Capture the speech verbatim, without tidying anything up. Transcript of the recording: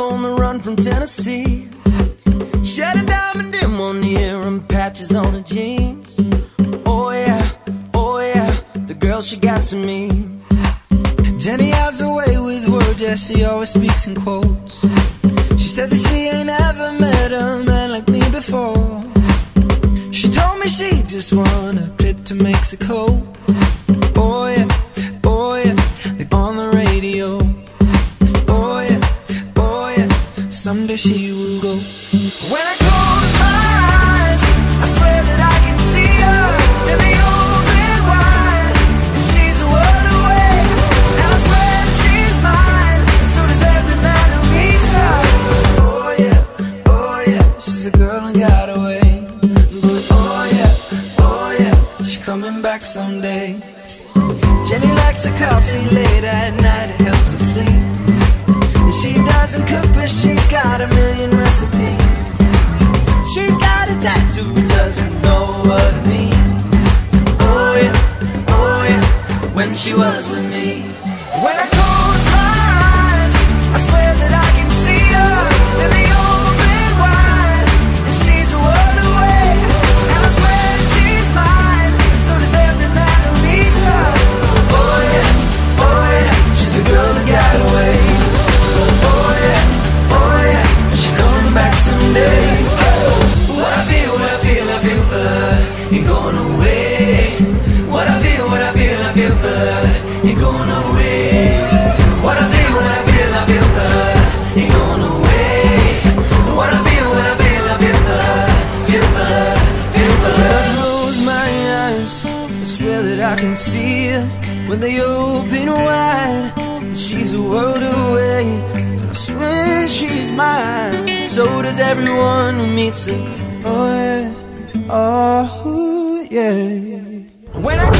on the run from Tennessee. Shed a diamond in one ear and patches on her jeans. Oh yeah, oh yeah, the girl she got to me. Jenny has a way with words, yeah, she always speaks in quotes. She said that she ain't ever met a man like me before. She told me she just won a trip to Mexico. Oh yeah, oh yeah, like on the radio. Oh yeah, oh yeah, someday she will go. When I close my eyes, I swear that I can see her. Then they open wide, and she's a world away. And I swear she's mine, so does every man who meets her. Oh yeah, oh yeah, she's a girl and got away. But oh yeah, oh yeah, she's coming back someday. Jenny likes her coffee late at night, it helps her sleep. And she doesn't cook, but she's got a million recipes. She's got a tattoo, doesn't know what it means. Oh yeah, oh yeah, when she was with me. When I close my eyes, I swear that I can see her. Then they open wide, and she's a world away. And I swear she's mine, so does every man who meets her. Oh yeah, oh yeah, she's a girl that got away. Oh yeah, oh yeah, she's coming back someday. You're going away. What I feel, what I feel, I feel the. You're going away. What I feel, what I feel, I feel the. You're going away. What I feel, what I feel, I feel the. Feel the, feel the. When I close my eyes, I swear that I can see her. When they open wide, she's a world away. I swear she's mine. So does everyone who meets her. Oh yeah. Oh yeah. When I